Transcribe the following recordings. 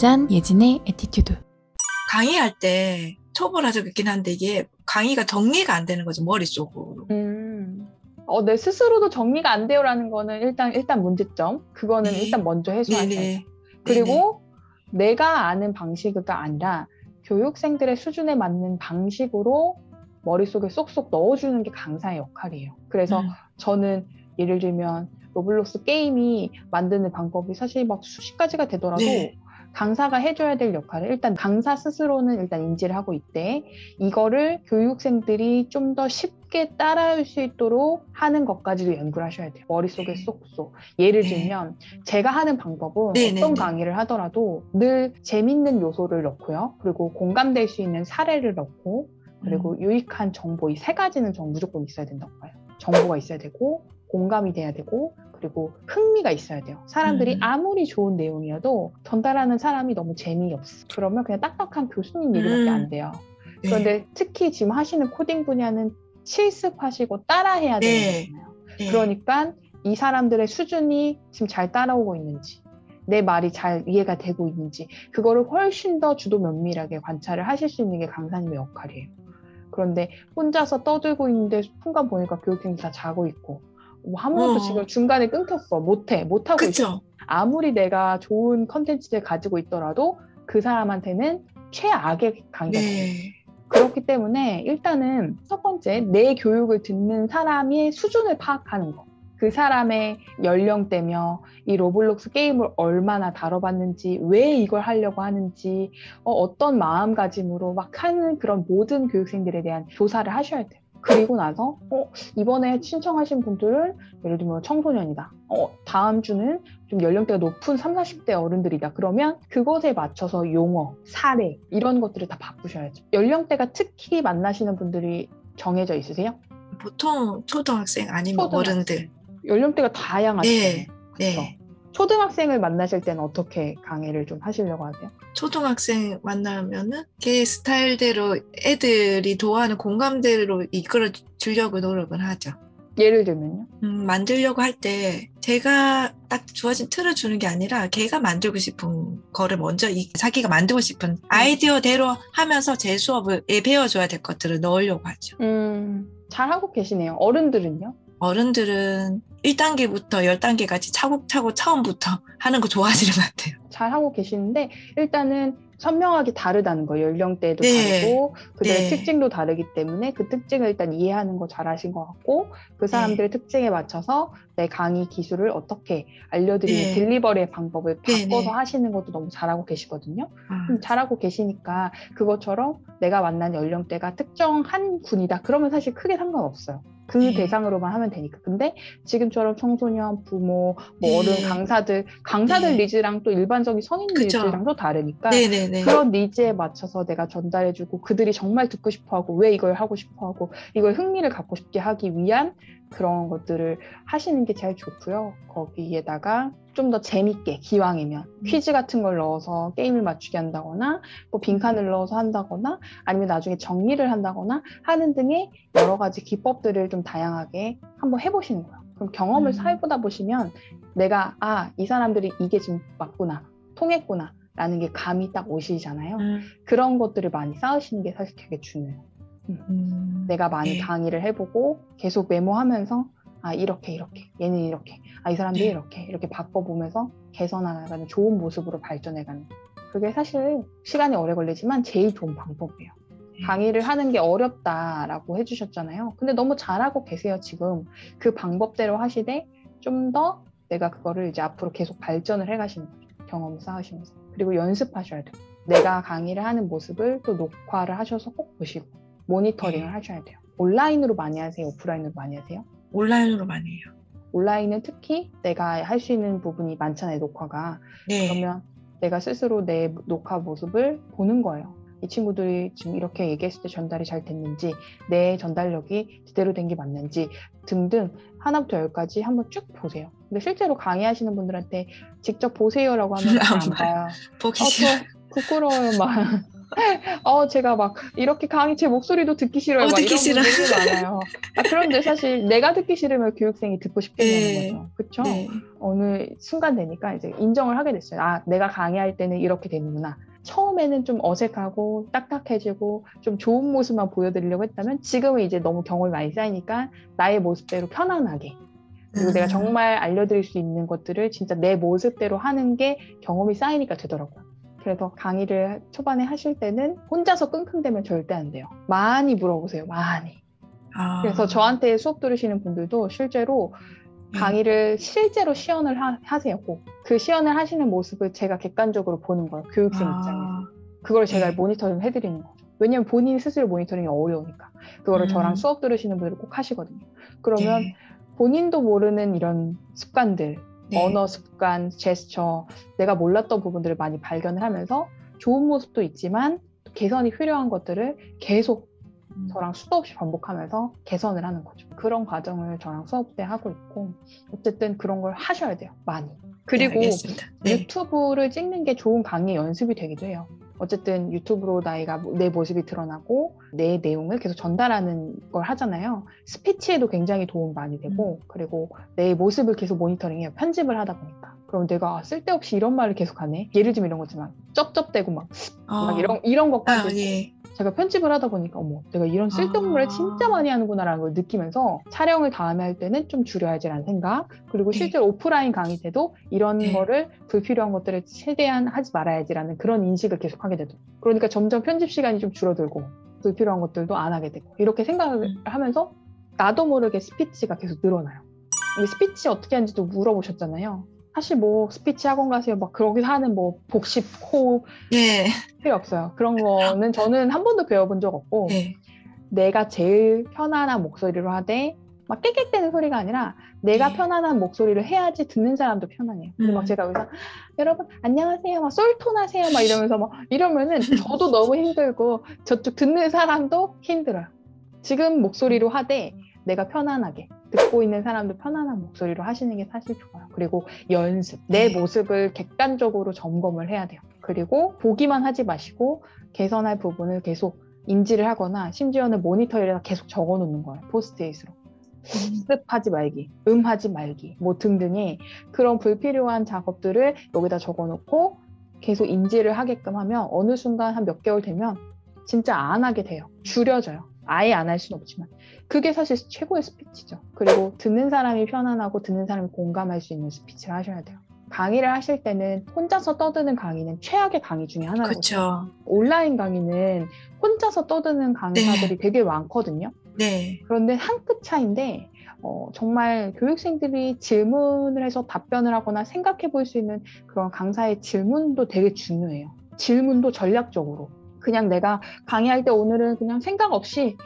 완전 예진의 애티튜드. 강의할 때 초보라서긴 한데 이게 강의가 정리가 안 되는 거죠, 머릿속으로. 내 스스로도 정리가 안 돼요라는 거는 일단 문제점. 그거는 네. 일단 먼저 해소하셔야 돼요. 네네. 그리고 네네. 내가 아는 방식이가 아니라 교육생들의 수준에 맞는 방식으로 머릿속에 쏙쏙 넣어주는 게 강사의 역할이에요. 그래서 저는 예를 들면 로블록스 게임이 만드는 방법이 사실 막 수십 가지가 되더라도 네. 강사가 해줘야 될 역할을 일단 강사 스스로는 일단 인지를 하고 있대. 이거를 교육생들이 좀 더 쉽게 따라할 수 있도록 하는 것까지도 연구를 하셔야 돼요. 머릿속에 쏙쏙. 예를 들면 제가 하는 방법은 어떤 강의를 하더라도 늘 재밌는 요소를 넣고요. 그리고 공감될 수 있는 사례를 넣고 그리고 유익한 정보, 이 세 가지는 무조건 있어야 된다고 봐요. 정보가 있어야 되고 공감이 돼야 되고 그리고 흥미가 있어야 돼요. 사람들이 아무리 좋은 내용이어도 전달하는 사람이 너무 재미없어. 그러면 그냥 딱딱한 교수님 얘기밖에 안 돼요. 그런데 특히 지금 하시는 코딩 분야는 실습하시고 따라해야 되는 거잖아요. 그러니까 이 사람들의 수준이 지금 잘 따라오고 있는지 내 말이 잘 이해가 되고 있는지 그거를 훨씬 더 주도 면밀하게 관찰을 하실 수 있는 게 강사님의 역할이에요. 그런데 혼자서 떠들고 있는데 순간 보니까 교육생이 다 자고 있고 한 번도 지금 중간에 끊겼어. 못하고 그쵸? 있어. 아무리 내가 좋은 컨텐츠를 가지고 있더라도 그 사람한테는 최악의 강의가 돼요. 네. 그렇기 때문에 일단은 첫 번째, 내 교육을 듣는 사람의 수준을 파악하는 거. 그 사람의 연령대며 이 로블록스 게임을 얼마나 다뤄봤는지, 왜 이걸 하려고 하는지, 어떤 마음가짐으로 막 하는 그런 모든 교육생들에 대한 조사를 하셔야 돼요. 그리고 나서 이번에 신청하신 분들은 예를 들면 청소년이다. 다음 주는 좀 연령대가 높은 30, 40대 어른들이다. 그러면 그것에 맞춰서 용어, 사례 이런 것들을 다 바꾸셔야죠. 연령대가 특히 만나시는 분들이 정해져 있으세요? 보통 초등학생 아니면 어른들. 연령대가 다양하죠. 네. 그렇죠? 네. 초등학생을 만나실 때는 어떻게 강의를 좀 하시려고 하세요? 초등학생 만나면은 걔 스타일대로 애들이 좋아하는 공감대로 이끌어 주려고 노력을 하죠. 예를 들면요? 만들려고 할 때 제가 딱 주어진 틀을 주는 게 아니라 걔가 만들고 싶은 거를 먼저 자기가 만들고 싶은 아이디어대로 하면서 제 수업을 배워줘야 될 것들을 넣으려고 하죠. 잘하고 계시네요. 어른들은요? 어른들은 1단계부터 10단계까지 차곡차곡 처음부터 하는 거 좋아하시는 것 같아요. 잘하고 계시는데 일단은 선명하게 다르다는 거예요. 연령대도 네. 다르고 그들의 네. 특징도 다르기 때문에 그 특징을 일단 이해하는 거 잘하신 것 같고 그 사람들의 네. 특징에 맞춰서 내 강의 기술을 어떻게 알려드리는 네. 딜리버리의 방법을 바꿔서 네. 하시는 것도 너무 잘하고 계시거든요. 잘하고 계시니까 그것처럼 내가 만난 연령대가 특정한 군이다. 그러면 사실 크게 상관없어요. 그 네. 대상으로만 하면 되니까. 근데 지금처럼 청소년, 부모, 네. 어른, 강사들 네. 니즈랑 또 일반적인 성인 그쵸. 니즈랑 또 다르니까 네네네. 그런 니즈에 맞춰서 내가 전달해주고 그들이 정말 듣고 싶어하고 왜 이걸 하고 싶어하고 이걸 흥미를 갖고 싶게 하기 위한 그런 것들을 하시는 게 제일 좋고요. 거기에다가 좀 더 재밌게 기왕이면 퀴즈 같은 걸 넣어서 게임을 맞추게 한다거나 뭐 빈칸을 넣어서 한다거나 아니면 나중에 정리를 한다거나 하는 등의 여러 가지 기법들을 좀 다양하게 한번 해보시는 거예요. 그럼 경험을 쌓아보다 보시면 내가 이 사람들이 이게 지금 맞구나, 통했구나 라는 게 감이 딱 오시잖아요. 그런 것들을 많이 쌓으시는 게 사실 되게 중요해요. 내가 많이 강의를 해보고 계속 메모하면서 이렇게 얘는 이렇게 이 사람들이 네. 이렇게 바꿔보면서 개선하는 좋은 모습으로 발전해가는 그게 사실 시간이 오래 걸리지만 제일 좋은 방법이에요. 네. 강의를 하는 게 어렵다라고 해주셨잖아요. 근데 너무 잘하고 계세요. 지금 그 방법대로 하시되 좀 더 내가 그거를 이제 앞으로 계속 발전을 해가시는 거죠. 경험을 쌓으시면서. 그리고 연습하셔야 돼요. 내가 강의를 하는 모습을 또 녹화를 하셔서 꼭 보시고 모니터링을 네. 하셔야 돼요. 온라인으로 많이 하세요? 오프라인으로 많이 하세요? 온라인으로 많이 해요. 온라인은 특히 내가 할 수 있는 부분이 많잖아요. 녹화가. 네. 그러면 내가 스스로 내 녹화 모습을 보는 거예요. 이 친구들이 지금 이렇게 얘기했을 때 전달이 잘 됐는지 내 전달력이 제대로 된 게 맞는지 등등 하나부터 열까지 한번 쭉 보세요. 근데 실제로 강의하시는 분들한테 직접 보세요라고 하면 안 봐요. 보기 싫어. 부끄러워요. 막. 제가 막 이렇게 강의 제 목소리도 듣기 싫어요. 막 듣기 이런 분들이 많아요. 그런데 사실 내가 듣기 싫으면 교육생이 듣고 싶게 되는 거죠. 그렇죠? 네. 어느 순간 되니까 이제 인정을 하게 됐어요. 아, 내가 강의할 때는 이렇게 되는구나. 처음에는 좀 어색하고 딱딱해지고 좀 좋은 모습만 보여드리려고 했다면 지금은 이제 너무 경험이 많이 쌓이니까 나의 모습대로 편안하게 그리고 내가 정말 알려드릴 수 있는 것들을 진짜 내 모습대로 하는 게 경험이 쌓이니까 되더라고요. 그래서 강의를 초반에 하실 때는 혼자서 끙끙대면 절대 안 돼요. 많이 물어보세요. 많이. 아. 그래서 저한테 수업 들으시는 분들도 실제로 강의를 실제로 시연을 하세요. 꼭. 그 시연을 하시는 모습을 제가 객관적으로 보는 거예요. 교육생 입장에서. 그걸 제가 모니터링 해드리는 거죠. 왜냐면 본인 스스로 모니터링이 어려우니까. 그거를 저랑 수업 들으시는 분들 꼭 하시거든요. 그러면 본인도 모르는 이런 습관들, 언어 습관, 제스처, 내가 몰랐던 부분들을 많이 발견을 하면서 좋은 모습도 있지만 개선이 필요한 것들을 계속 저랑 수도 없이 반복하면서 개선을 하는 거죠. 그런 과정을 저랑 수업 때 하고 있고 어쨌든 그런 걸 하셔야 돼요. 많이. 그리고 유튜브를 찍는 게 좋은 강의 연습이 되기도 해요. 어쨌든 유튜브로 나이가 내 모습이 드러나고 내 내용을 계속 전달하는 걸 하잖아요. 스피치에도 굉장히 도움 많이 되고 그리고 내 모습을 계속 모니터링해요. 편집을 하다 보니까. 그럼 내가 쓸데없이 이런 말을 계속 하네. 예를 들면 이런 거지만 쩝쩝대고 막 이런 것까지 제가 편집을 하다 보니까 어머 내가 이런 쓸데없는 말을 진짜 많이 하는구나 라는 걸 느끼면서 촬영을 다음에 할 때는 좀 줄여야지라는 생각 그리고 실제로 오프라인 강의 때도 이런 거를 불필요한 것들을 최대한 하지 말아야지라는 그런 인식을 계속 하게 되죠. 그러니까 점점 편집 시간이 좀 줄어들고 불필요한 것들도 안 하게 되고 이렇게 생각을 하면서 나도 모르게 스피치가 계속 늘어나요. 스피치 어떻게 하는지도 물어보셨잖아요. 사실 뭐 스피치 학원 가세요 막 그렇게 하는 뭐 복습 호흡 필요 없어요. 그런 거는 저는 한 번도 배워본 적 없고 내가 제일 편안한 목소리로 하되 막 깨끗대는 소리가 아니라 내가 편안한 목소리를 해야지 듣는 사람도 편안해요. 막 제가 여기서 여러분 안녕하세요 막 솔톤하세요 막 이러면서 막 이러면은 저도 너무 힘들고 저쪽 듣는 사람도 힘들어요. 지금 목소리로 하되 내가 편안하게 듣고 있는 사람도 편안한 목소리로 하시는 게 사실 좋아요. 그리고 연습, 내 모습을 객관적으로 점검을 해야 돼요. 그리고 보기만 하지 마시고 개선할 부분을 계속 인지를 하거나 심지어는 모니터에다가 계속 적어놓는 거예요. 포스트잇으로. 습하지 말기, 음하지 말기 뭐 등등의 그런 불필요한 작업들을 여기다 적어놓고 계속 인지를 하게끔 하면 어느 순간 한 몇 개월 되면 진짜 안 하게 돼요. 줄여져요. 아예 안 할 수는 없지만 그게 사실 최고의 스피치죠. 그리고 듣는 사람이 편안하고 듣는 사람이 공감할 수 있는 스피치를 하셔야 돼요. 강의를 하실 때는 혼자서 떠드는 강의는 최악의 강의 중에 하나거든요. 그렇죠. 온라인 강의는 혼자서 떠드는 강사들이 되게 많거든요. 그런데 한 끗 차이인데 정말 교육생들이 질문을 해서 답변을 하거나 생각해 볼 수 있는 그런 강사의 질문도 되게 중요해요. 질문도 전략적으로. 그냥 내가 강의할 때 오늘은 그냥 생각 없이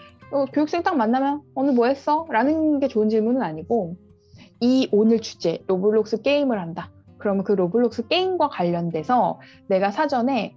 교육생 딱 만나면 오늘 뭐 했어? 라는 게 좋은 질문은 아니고 이 오늘 주제 로블록스 게임을 한다. 그러면 그 로블록스 게임과 관련돼서 내가 사전에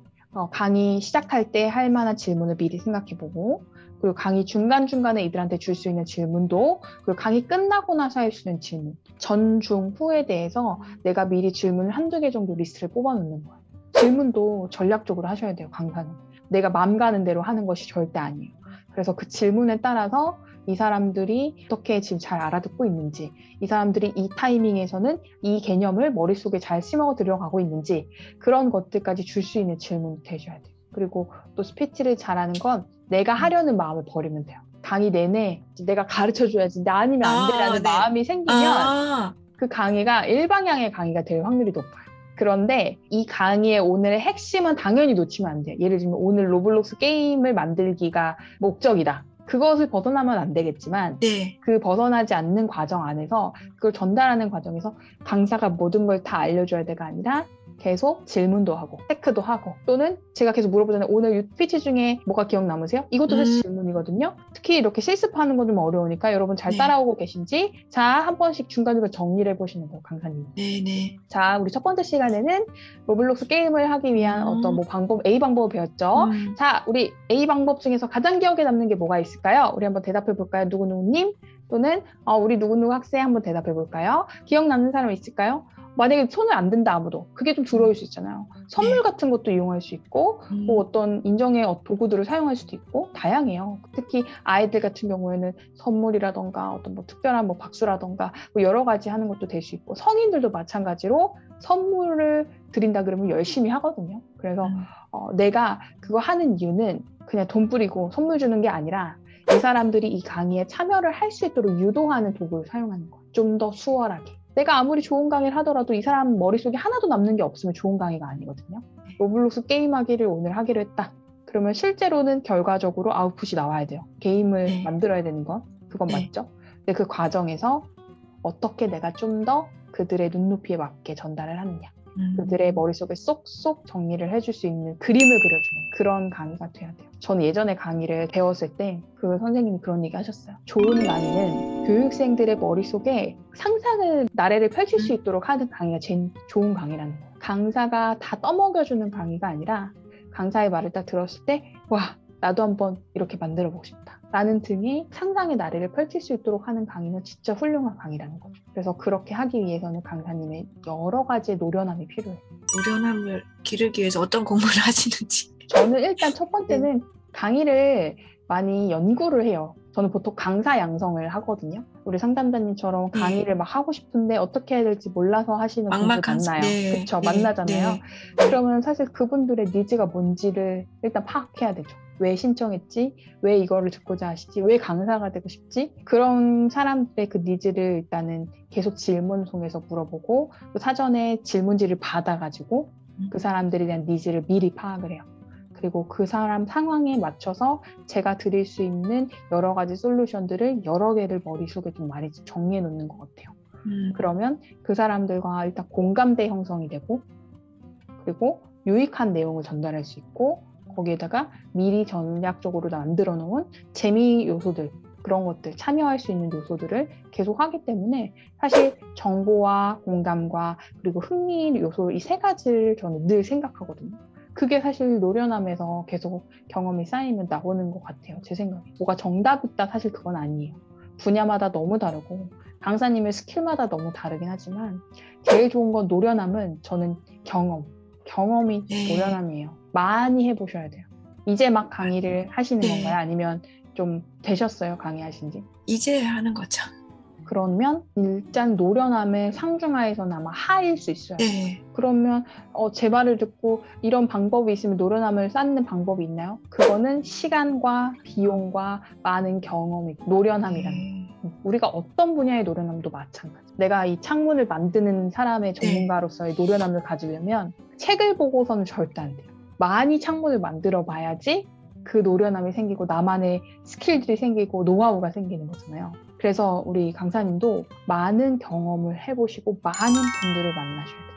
강의 시작할 때 할 만한 질문을 미리 생각해보고 그리고 강의 중간중간에 이들한테 줄 수 있는 질문도 그리고 강의 끝나고 나서 할 수 있는 질문 전중 후에 대해서 내가 미리 질문을 한두 개 정도 리스트를 뽑아놓는 거예요. 질문도 전략적으로 하셔야 돼요. 강사는. 내가 마음 가는 대로 하는 것이 절대 아니에요. 그래서 그 질문에 따라서 이 사람들이 어떻게 지금 잘 알아듣고 있는지, 이 사람들이 이 타이밍에서는 이 개념을 머릿속에 잘 심어 들어가고 있는지 그런 것들까지 줄 수 있는 질문이 되셔야 돼요. 그리고 또 스피치를 잘하는 건 내가 하려는 마음을 버리면 돼요. 강의 내내 내가 가르쳐줘야지 나 아니면 안 되라는 마음이 생기면 그 강의가 일방향의 강의가 될 확률이 높아요. 그런데 이 강의의 오늘의 핵심은 당연히 놓치면 안 돼요. 예를 들면 오늘 로블록스 게임을 만들기가 목적이다. 그것을 벗어나면 안 되겠지만 그 벗어나지 않는 과정 안에서 그걸 전달하는 과정에서 강사가 모든 걸 다 알려줘야 돼가 아니라 계속 질문도 하고 체크도 하고 또는 제가 계속 물어보잖아요. 오늘 스피치 중에 뭐가 기억 남으세요? 이것도 사실 질문이거든요. 특히 이렇게 실습하는 건 좀 어려우니까 여러분 잘 따라오고 계신지 자, 한 번씩 중간중간 정리를 해보시는 거예요. 강사님. 자, 우리 첫 번째 시간에는 로블록스 게임을 하기 위한 어떤 뭐 방법, A 방법을 배웠죠. 자, 우리 A 방법 중에서 가장 기억에 남는 게 뭐가 있을까요? 우리 한번 대답해볼까요? 누구누구님? 또는 우리 누구누구 학생 한번 대답해볼까요? 기억 남는 사람 있을까요? 만약에 손을 안 댄다 아무도, 그게 좀 두려울 수 있잖아요. 선물 같은 것도 이용할 수 있고 뭐 어떤 인정의 도구들을 사용할 수도 있고 다양해요. 특히 아이들 같은 경우에는 선물이라던가 어떤 뭐 특별한 뭐 박수라던가 뭐 여러 가지 하는 것도 될 수 있고, 성인들도 마찬가지로 선물을 드린다 그러면 열심히 하거든요. 그래서 내가 그거 하는 이유는 그냥 돈 뿌리고 선물 주는 게 아니라 이 사람들이 이 강의에 참여를 할 수 있도록 유도하는 도구를 사용하는 거예요. 좀 더 수월하게. 내가 아무리 좋은 강의를 하더라도 이 사람 머릿속에 하나도 남는 게 없으면 좋은 강의가 아니거든요. 로블록스 게임하기를 오늘 하기로 했다. 그러면 실제로는 결과적으로 아웃풋이 나와야 돼요. 게임을 만들어야 되는 건 그건 맞죠? 근데 그 과정에서 어떻게 내가 좀 더 그들의 눈높이에 맞게 전달을 하느냐, 그들의 머릿속에 쏙쏙 정리를 해줄 수 있는 그림을 그려주는 그런 강의가 돼야 돼요. 저는 예전에 강의를 배웠을 때 그 선생님이 그런 얘기 하셨어요. 좋은 강의는 교육생들의 머릿속에 상상을 나래를 펼칠 수 있도록 하는 강의가 제일 좋은 강의라는 거예요. 강사가 다 떠먹여주는 강의가 아니라 강사의 말을 딱 들었을 때 와, 나도 한번 이렇게 만들어 보고 싶다 라는 등의 상상의 나래를 펼칠 수 있도록 하는 강의는 진짜 훌륭한 강의라는 거죠. 그래서 그렇게 하기 위해서는 강사님의 여러 가지의 노련함이 필요해요. 노련함을 기르기 위해서 어떤 공부를 하시는지. 저는 일단 첫 번째는 강의를 많이 연구를 해요. 저는 보통 강사 양성을 하거든요. 우리 상담자님처럼 강의를 막 하고 싶은데 어떻게 해야 될지 몰라서 하시는 분들 만나요. 네. 그쵸, 만나잖아요. 네. 그러면 사실 그분들의 니즈가 뭔지를 일단 파악해야 되죠. 왜 신청했지? 왜 이거를 듣고자 하시지? 왜 강사가 되고 싶지? 그런 사람들의 그 니즈를 일단은 계속 질문을 통해서 물어보고, 또 사전에 질문지를 받아가지고 그 사람들에 대한 니즈를 미리 파악을 해요. 그리고 그 사람 상황에 맞춰서 제가 드릴 수 있는 여러 가지 솔루션들을 여러 개를 머릿속에 좀 많이 정리해 놓는 것 같아요. 그러면 그 사람들과 일단 공감대 형성이 되고, 그리고 유익한 내용을 전달할 수 있고, 거기에다가 미리 전략적으로 만들어 놓은 재미 요소들, 그런 것들, 참여할 수 있는 요소들을 계속 하기 때문에 사실 정보와 공감과 그리고 흥미 요소, 이 세 가지를 저는 늘 생각하거든요. 그게 사실 노련함에서 계속 경험이 쌓이면 나오는 것 같아요. 제 생각에. 뭐가 정답 있다, 사실 그건 아니에요. 분야마다 너무 다르고 강사님의 스킬마다 너무 다르긴 하지만 제일 좋은 건 노련함은 저는 경험이 노련함이에요. 많이 해보셔야 돼요. 이제 막 강의를 하시는 건가요? 아니면 좀 되셨어요? 강의하신 지? 이제 하는 거죠. 그러면 일단 노련함의 상중하에서는 아마 하일 수 있어요. 네. 그러면 제 말을 듣고 이런 방법이 있으면 노련함을 쌓는 방법이 있나요? 그거는 시간과 비용과 많은 경험이 노련함이라는 거예요. 우리가 어떤 분야의 노련함도 마찬가지. 내가 이 창문을 만드는 사람의 전문가로서의 노련함을 가지려면 책을 보고서는 절대 안 돼요. 많이 창문을 만들어 봐야지 그 노련함이 생기고 나만의 스킬들이 생기고 노하우가 생기는 거잖아요. 그래서 우리 강사님도 많은 경험을 해보시고 많은 분들을 만나셔야 돼요.